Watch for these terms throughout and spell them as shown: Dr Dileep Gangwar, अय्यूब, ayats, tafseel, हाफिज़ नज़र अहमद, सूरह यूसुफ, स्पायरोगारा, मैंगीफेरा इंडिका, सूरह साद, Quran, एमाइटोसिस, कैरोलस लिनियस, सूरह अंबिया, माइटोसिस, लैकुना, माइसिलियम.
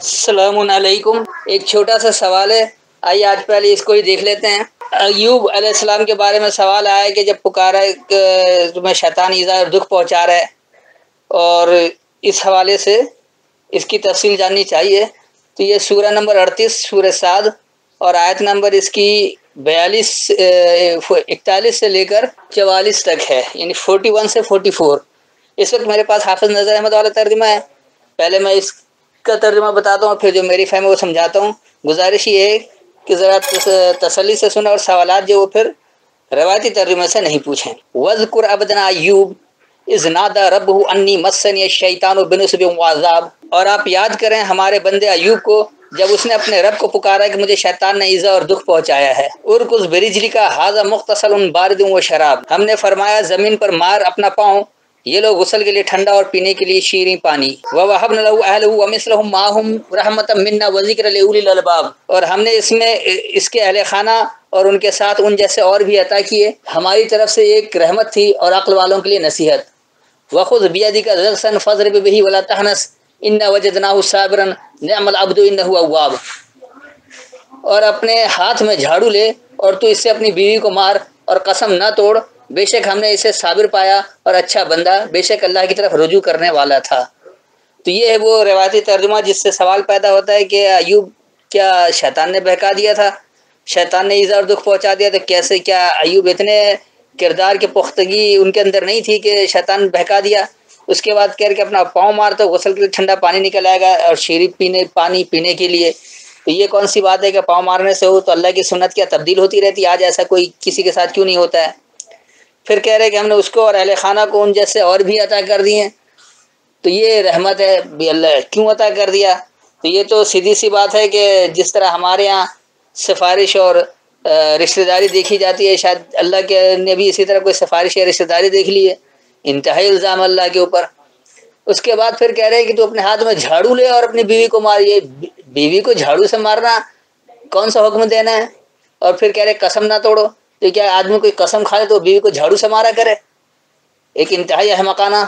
अस्सलाम वालेकुम। एक छोटा सा सवाल है, आइए आज पहले इसको ही देख लेते हैं। अय्यूब अलैहिस्सलाम के बारे में सवाल आया कि जब पुकारा है तुम्हें शैतान ईज़ा और दुख पहुंचा रहा है, और इस हवाले से इसकी तफसील जाननी चाहिए। तो ये सूरह नंबर 38 सूरह साद और आयत नंबर इसकी 41 से लेकर 44 तक है, यानी 41 से 44। इस वक्त मेरे पास हाफिज़ नज़र अहमद वाला तर्जुमा है, पहले मैं इस का तर्जुमा बताता हूँ, फिर जो मेरी फहम है वो समझाता हूँ। गुजारिश ये है कि ज़रा तसल्ली से सुने और सवालात जो वो फिर रवायती तर्जुमे से नहीं पूछें। वज़कुर अब्दना अय्यूब इज़ नादा रब्बहु अन्नी मस्सनी शैतानु बिनुस्बिन वाज़ाब। और आप याद करें हमारे बंदे अय्यूब को, जब उसने अपने रब को पुकारा कि मुझे शैतान ने ईज़ा और दुख पहुँचाया है। उरकुज़ बिरिजली का हाज़ा मुख्तसलुन बारिदुन व शराब। हमने फरमाया ज़मीन पर मार अपना पाँव, ये लोग गुसल के लिए ठंडा और पीने के लिए शीरीं पानी। ववहबना लहू अहलहू व मिस्लहुम माहुम रहमतम मिन्ना व जिक्र लिउलिल अलबाब। और हमने इसमें इसके अहले खाना और उनके साथ उन जैसे और भी अता किए, हमारी तरफ से एक रहमत थी और अक्ल वालों के लिए नसीहत। वखुज़ बियदिका ज़रसन फज़रिब बिही वला तहनस इन्ना वजदनाहु साबिरन निअमल अब्दु इन्नहु अव्वाब। और अपने हाथ में झाड़ू ले और तू इससे अपनी बीवी को मार, और कसम ना तोड़, बेशक हमने इसे साबिर पाया और अच्छा बंदा, बेशक अल्लाह की तरफ रुजू करने वाला था। तो ये है वो रिवायती तर्जुमा जिससे सवाल पैदा होता है कि अय्यूब क्या शैतान ने बहका दिया था, शैतान ने ईज़ा और दुख पहुंचा दिया, तो कैसे क्या अय्यूब इतने किरदार के पुख्तगी उनके अंदर नहीं थी कि शैतान बहका दिया। उसके बाद कह के अपना पाँव मार तो गुसल के लिए ठंडा पानी निकल आएगा और शीरी पानी पीने के लिए। तो ये कौन सी बात है कि पाँव मारने से हो, तो अल्लाह की सुन्नत क्या तब्दील होती रहती है, आज ऐसा कोई किसी के साथ क्यों नहीं होता है। फिर कह रहे कि हमने उसको और अहले खाना को उन जैसे और भी अता कर दिए, तो ये रहमत है भी, अल्लाह क्यों अता कर दिया। तो ये तो सीधी सी बात है कि जिस तरह हमारे यहाँ सिफारिश और रिश्तेदारी देखी जाती है, शायद अल्लाह के ने भी इसी तरह कोई सिफारिश या रिश्तेदारी देख ली है। इंतहाई इल्ज़ाम अल्लाह के ऊपर। उसके बाद फिर कह रहे हैं कि तू अपने हाथ में झाड़ू ले और अपनी बीवी को मार। ये बीवी को झाड़ू से मारना कौन सा हुक्म देना है। और फिर कह रहे कसम ना तोड़ो, तो क्या आदमी कोई कसम खा ले तो बीवी को झाड़ू से मारा करे। एक इंतहाई अहमकाना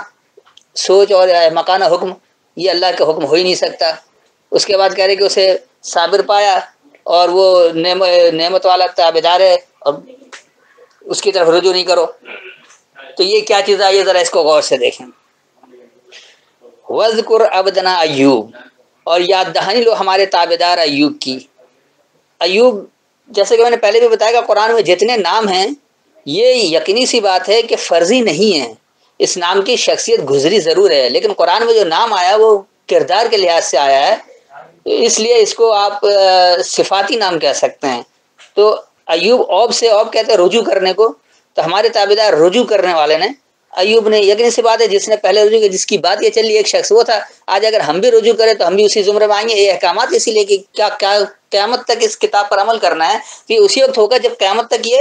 सोच और अहमकाना हुक्म, ये अल्लाह का हुक्म हो ही नहीं सकता। उसके बाद कह रहे कि उसे साबिर पाया और वो नेमत वाला ताबेदार है, और उसकी तरफ रुजू नहीं करो। तो ये क्या चीज़ आई है, ज़रा इसको गौर से देखें। वज़कुर अब्दना अय्यूब, और याद दहानी लो हमारे ताबेदार अय्यूब की। अय्यूब जैसे कि मैंने पहले भी बताया कि कुरान में जितने नाम हैं, ये यकीनी सी बात है कि फ़र्ज़ी नहीं है। इस नाम की शख्सियत गुजरी ज़रूर है, लेकिन कुरान में जो नाम आया वो किरदार के लिहाज से आया है, इसलिए इसको आप सिफाती नाम कह सकते हैं। तो अय्यूब औब से औब कहते हैं रुजू करने को, तो हमारे ताबेदार रुजू करने वाले ने अय्यूब ने, यकीनी सी बात है जिसने पहले रुजू किया, जिसकी बात ये चली एक शख्स वो था। आज अगर हम भी रुजू करें तो हम भी उसी ज़ुमरे में आएंगे। ये अहकामात इसीलिए कि क्या क्या क़यामत तक इस किताब पर अमल करना है, तो ये उसी वक्त होगा जब क़यामत तक ये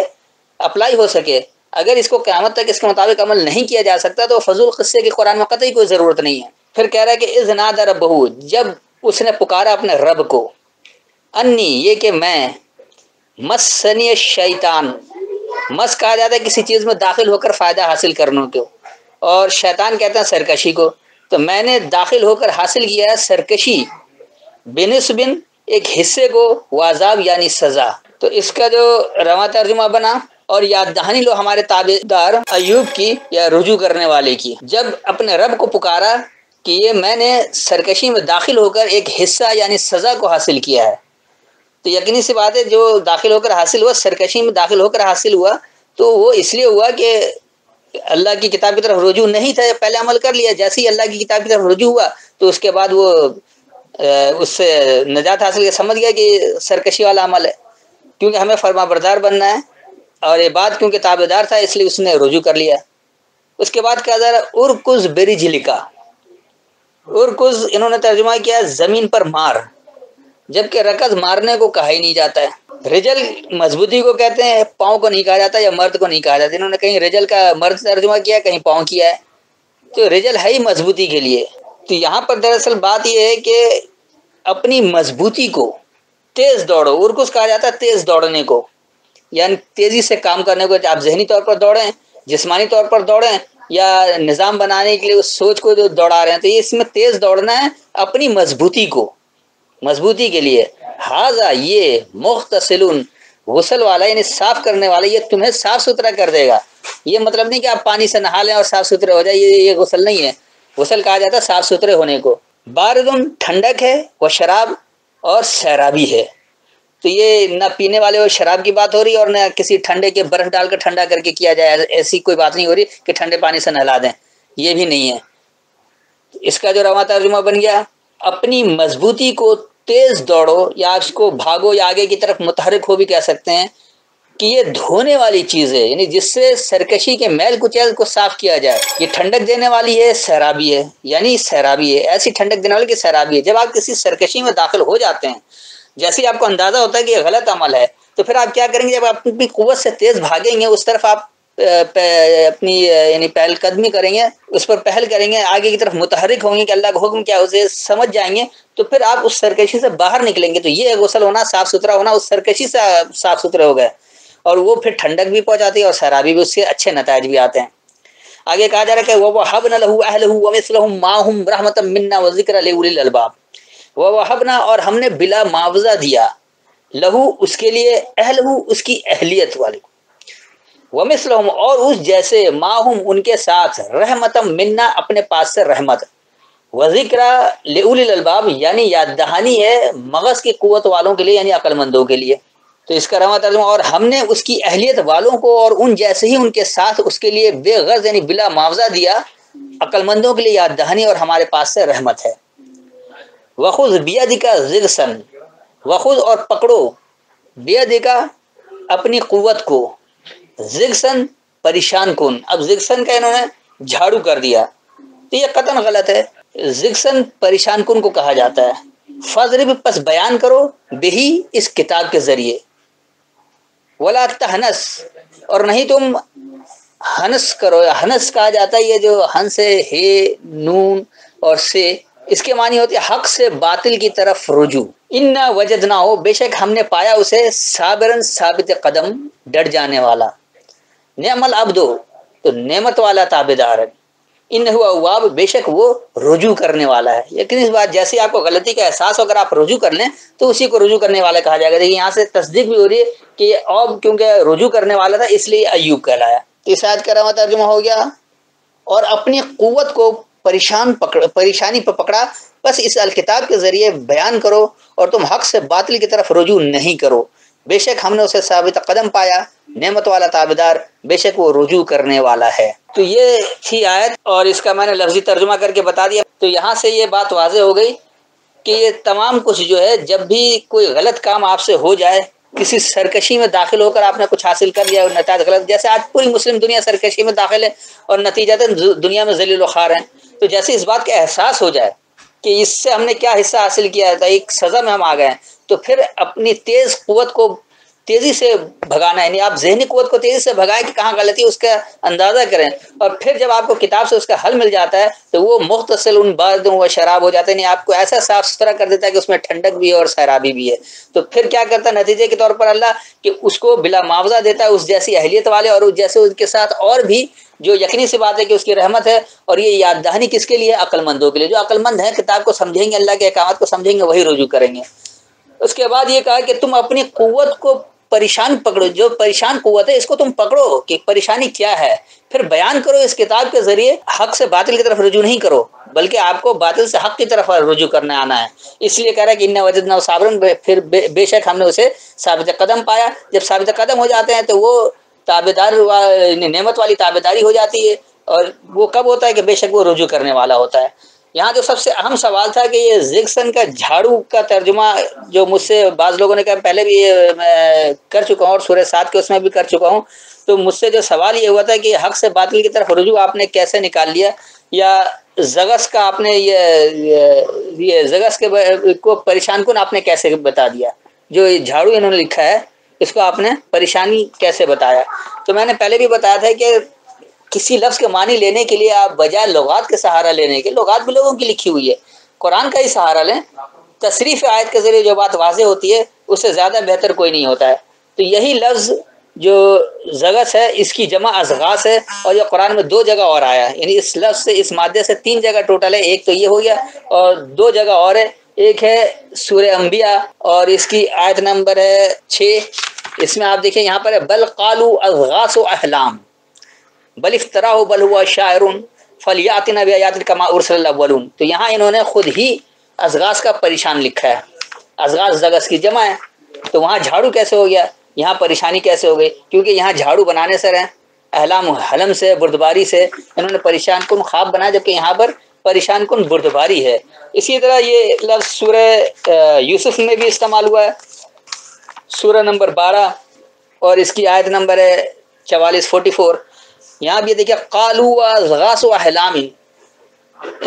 अप्लाई हो सके। अगर इसको क़यामत तक इसके मुताबिक अमल नहीं किया जा सकता तो फजूल क़स्से की कुरान में कतई कोई ज़रूरत नहीं है। फिर कह रहा है कि इज़ नादा रब्बहू, जब उसने पुकारा अपने रब को, अन्नी ये कि मैं, मस्सनी शैतान। मस कहा जाता है किसी चीज़ में दाखिल होकर फ़ायदा हासिल करने को, और शैतान कहता है सरकशी को। तो मैंने दाखिल होकर हासिल किया है सरकशी, बिनिस्बिन एक हिस्से को, वाजाब यानी सज़ा। तो इसका जो रवा तर्जुमा बना, और याद दहानी लो हमारे ताबेदार अय्यूब की या रुजू करने वाले की, जब अपने रब को पुकारा कि ये मैंने सरकशी में दाखिल होकर एक हिस्सा यानी सज़ा को हासिल किया है। तो यकीनी सी बात है जो दाखिल होकर हासिल हुआ, सरकशी में दाखिल होकर हासिल हुआ, तो वो इसलिए हुआ कि अल्लाह की किताब की तरफ रुजू नहीं था, पहले अमल कर लिया। जैसे ही अल्लाह की किताब की तरफ रुजू हुआ तो उसके बाद वो उससे नजात हासिल कर समझ गया कि सरकशी वाला अमल है, क्योंकि हमें फरमाबरदार बनना है, और ये बात क्योंकि ताबेदार था इसलिए उसने रुजू कर लिया। उसके बाद कहा जा रहा है उरकुज़ बिरिजलिका। उरकुज़ इन्होंने तर्जुमा किया ज़मीन पर मार, जबकि रकज़ मारने को कहा ही नहीं जाता है। रिजल मजबूती को कहते हैं, पाँव को नहीं कहा जाता या मर्द को नहीं कहा जाता। इन्होंने कहीं रिजल का मर्द तर्जुमा किया, कहीं पाँव किया है, तो रिजल है ही मजबूती के लिए। तो यहाँ पर दरअसल बात यह है कि अपनी मजबूती को तेज़ दौड़ो। उरकुज़ कहा जाता है तेज़ दौड़ने को, यानी तेज़ी से काम करने को। आप जहनी तौर पर दौड़ें, जिस्मानी तौर पर दौड़ें, या निज़ाम बनाने के लिए उस सोच को जो दौड़ा रहे हैं, तो ये इसमें तेज़ दौड़ना है अपनी मजबूती को। मजबूती के लिए। हाजा ये मुख्तसिलुन गुसल वाला यानी साफ करने वाला, ये तुम्हें साफ सुथरा कर देगा। ये मतलब नहीं कि आप पानी से नहा लें और साफ सुथरे हो जाए, ये गुसल नहीं है। गुसल कहा जाता है साफ सुथरे होने को। बारदुन ठंडक है, वह शराब और शराबी है। तो ये ना पीने वाले और शराब की बात हो रही है और ना किसी ठंडे के बर्फ डालकर ठंडा करके किया जाए, ऐसी कोई बात नहीं हो रही कि ठंडे पानी से नहला दें, ये भी नहीं है। इसका जो रवा तर्जुमा बन गया, अपनी मजबूती को तेज दौड़ो या इसको भागो या आगे की तरफ मुतहरक हो भी कह सकते हैं कि ये धोने वाली चीज़ है, यानी जिससे सरकशी के मैल कुचैल को साफ किया जाए। ये ठंडक देने वाली है, सैराबी है, यानी सैराबी है, ऐसी ठंडक देने वाली कि सैराबी है। जब आप किसी सरकशी में दाखिल हो जाते हैं, जैसे आपको अंदाज़ा होता है कि ये गलत अमल है, तो फिर आप क्या करेंगे? जब आप अपनी कुव्वत से तेज़ भागेंगे उस तरफ, आप अपनी यानी पहलकदमी करेंगे, उस पर पहल करेंगे, आगे की तरफ मुतहरिक होंगे कि अल्लाह का हुक्म क्या है, उसे समझ जाएंगे, तो फिर आप उस सरकशी से बाहर निकलेंगे। तो ये गुसल होना, साफ़ सुथरा होना, उस सरकशी से साफ सुथरे हो गए और वो फिर ठंडक भी पहुँचाती है और सैराबी भी, उससे अच्छे नताइज भी आते हैं। आगे कहा जा रहा है वह हबना लहू अहलहू वमिसलहुम माहुम रहमतम मिन्ना व ज़िक्रा लिउलिल अलबाब। वह हबना, और हमने बिला मुआवजा दिया, लहू उसके लिए, अहलहू उसकी अहलियत वाले, वमिसलहुम और उस जैसे, माहुम उनके साथ, रहमतम मिन्ना अपने पास से रहमत, वज़िक्रा लिउलिल अलबाब यानी याद दहानी है मगज़ की क़ुव्वत वालों के लिए, यानी अक्लमंदों के लिए। तो इसका रवा तर्जुमा, और हमने उसकी अहलियत वालों को और उन जैसे ही उनके साथ उसके लिए बेगर्ज यानी बिला मुआवजा दिया, अक्लमंदों के लिए याद दहानी और हमारे पास से रहमत है। वखुज़ बियदिका ज़िगसन, वखुज़ और पकड़ो, बियदिका अपनी क़ुव्वत को, जिगसन परेशान कौन। अब जिगसन का इन्होंने झाड़ू कर दिया, तो ये कतन गलत है। जिगसन परेशान कौन को कहा जाता है। फजरिब बस बयान करो, बेही इस किताब के ज़रिए, वला तहनस और नहीं तुम हनस करो। हनस कहा जाता है, ये जो हंस है, हे नून और से, इसके मानी होते हक से बातिल की तरफ रुजू। इन्ना वजदना हो, बेशक हमने पाया उसे, साबिरन साबित कदम, डट जाने वाला। नेमल अब्दो तो नेमत वाला ताबेदार है, इन हुआ अव्वाब बेशक वो रुजू करने वाला है। लेकिन इस बात जैसे आपको गलती का एहसास हो, अगर आप रुजू कर लें तो उसी को रुजू करने वाला कहा जाएगा। देखिए यहाँ से तस्दीक भी हो रही है कि अब क्योंकि रुजू करने वाला था इसलिए अय्यूब कहलाया। तो इस आयत का रवा तर्जुमा हो गया, और अपनी क़ुव्वत को परेशानी पर पकड़ा, बस इस अलकिताब के ज़रिए बयान करो और तुम हक़ से बातिल की तरफ रुजू नहीं करो, बेशक हमने उसे साबित कदम पाया, नेमत वाला ताबेदार, बेशक वो रुजू करने वाला है। तो ये थी आयत और इसका मैंने लफ्जी तर्जुमा करके बता दिया। तो यहाँ से ये बात वाज़े हो गई कि ये तमाम कुछ जो है, जब भी कोई गलत काम आपसे हो जाए, किसी सरकशी में दाखिल होकर आपने कुछ हासिल कर लिया और नतीजा गलत, जैसे आज पूरी मुस्लिम दुनिया सरकशी में दाखिल है और नतीजा दुनिया में ज़लील व ख़ार हैं, तो जैसे इस बात का एहसास हो जाए कि इससे हमने क्या हिस्सा हासिल किया था, एक सज़ा में हम आ गए, तो फिर अपनी तेज़ क़ुव्वत को तेज़ी से भगाना, यानी आप ज़हनी क़ुव्वत को तेज़ी से भगाएं कि कहाँ गलती है उसका अंदाज़ा करें, और फिर जब आपको किताब से उसका हल मिल जाता है तो वो मुख्तसिल उन बारदों व शराब हो जाता है, यानी आपको ऐसा साफ सुथरा कर देता है कि उसमें ठंडक भी है और सैराबी भी है। तो फिर क्या करता है नतीजे के तौर पर अल्लाह कि उसको बिला मुआवजा देता है, उस जैसी अहलियत वाले और उस जैसे उनके साथ, और भी जो यकीनी सी बात है कि उसकी रहमत है। और ये याद दहानी किसके लिए? अक्लमंदों के लिए। जो अक्लमंद हैं किताब को समझेंगे, अल्लाह के अहकामात को समझेंगे, वही रुजू करेंगे। उसके बाद ये कहा कि तुम अपनी क़ुव्वत को परेशान पकड़ो, जो परेशान क़ुव्वत है इसको तुम पकड़ो कि परेशानी क्या है, फिर बयान करो इस किताब के ज़रिए, हक़ से बातिल की तरफ रुजू नहीं करो, बल्कि आपको बातिल से हक़ की तरफ रुजू करने आना है। इसलिए कह रहा है कि इन्ना वजदना साबरन, फिर बेशक हमने उसे साबित कदम पाया। जब साबित कदम हो जाते हैं तो वो ताबेदार नेमत वाली ताबेदारी हो जाती है, और वो कब होता है कि बेशक वो रुजू करने वाला होता है। यहाँ जो सबसे अहम सवाल था कि ये जिक्सन का झाड़ू का तर्जुमा, जो मुझसे बाज़ लोगों ने कहा, पहले भी मैं कर चुका हूँ और सूरह साद के उसमें भी कर चुका हूँ। तो मुझसे जो सवाल ये हुआ था कि हक़ से बातिल की तरफ रुजू आपने कैसे निकाल लिया, या जगस का आपने ये जगस के को परेशान कौन आपने कैसे बता दिया, जो झाड़ू इन्होंने लिखा है इसको आपने परेशानी कैसे बताया। तो मैंने पहले भी बताया था कि किसी लफ्ज़ के मानी लेने के लिए आप बजाय लुगात के सहारा लेने के, लुगात भी लोगों की लिखी हुई है, कुरान का ही सहारा लें। तसरीफ़ आयत के ज़रिए जो बात वाज़े होती है उससे ज़्यादा बेहतर कोई नहीं होता है। तो यही लफ्ज़ जो ज़गस है इसकी जमा अज़ग़ास है, और यह कुरान में दो जगह और आया, यानी इस लफ्ज़ से, इस मादे से तीन जगह टोटल है। एक तो ये हो गया और दो जगह और है। एक है सूरह अंबिया और इसकी आयत नंबर है 6। इसमें आप देखें यहाँ पर है बल कालू अगास अहलाम बल इफ्तरा बल हुआ शायरुन फलियातिन अबियातिन कमा उर्सलवलून। तो यहाँ इन्होंने खुद ही असगास का परेशान लिखा है। असगास जगस की जमा है, तो वहाँ झाड़ू कैसे हो गया, यहाँ परेशानी कैसे हो गई, क्योंकि यहाँ झाड़ू बनाने से रहें अहलाम हलम से बुर्दबारी से इन्होंने परेशान कुन ख्वाब बनाया, जबकि यहाँ पर परेशान कुन बुर्दबारी है। इसी तरह ये लफ्ज़ सूरह यूसुफ में भी इस्तेमाल हुआ है, सूरह नंबर 12 और इसकी आयत नंबर है 44-44। यहाँ भी देखिए कालू अज़गास अहलाम,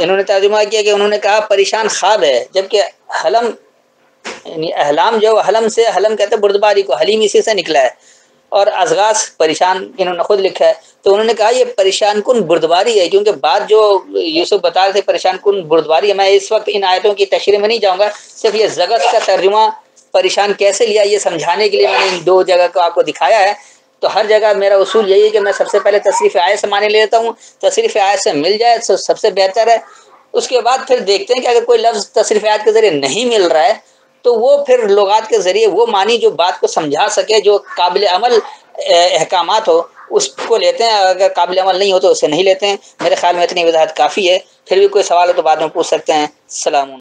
इन्होंने तर्जुमा किया कि उन्होंने कहा परेशान ख्वाब है, जबकि हलम यानी अहलाम जो हलम से हलम कहते हैं बुर्दबारी को, हलीम इसी से निकला है, और अज़गास परेशान इन्होंने खुद लिखा है। तो उन्होंने कहा ये परेशान कुन बुर्दबारी है, क्योंकि बात जो यूसुफ बता रहे थे परेशान कुन बुर्दबारी है। मैं इस वक्त इन आयतों की तशरीह में नहीं जाऊँगा, सिर्फ ये ज़गस का तर्जुमा परेशान कैसे लिया ये समझाने के लिए मैंने इन दो जगह को आपको दिखाया है। तो हर जगह मेरा उसूल यही है कि मैं सबसे पहले तशरीफ़ आयत से माने लेता हूँ, तशरीफ़ आयत से मिल जाए तो सबसे बेहतर है। उसके बाद फिर देखते हैं कि अगर कोई लफ्ज़ तशरीफ़ आयत के ज़रिए नहीं मिल रहा है तो वो फिर लुगात के ज़रिए वो मानी जो बात को समझा सके, जो काबिल अमल अहकामात हो उसको लेते हैं, अगर काबिल अमल नहीं हो तो उसे नहीं लेते हैं। मेरे ख्याल में इतनी वजाहत काफ़ी है, फिर भी कोई सवाल हो तो बाद में पूछ सकते हैं। सलाम।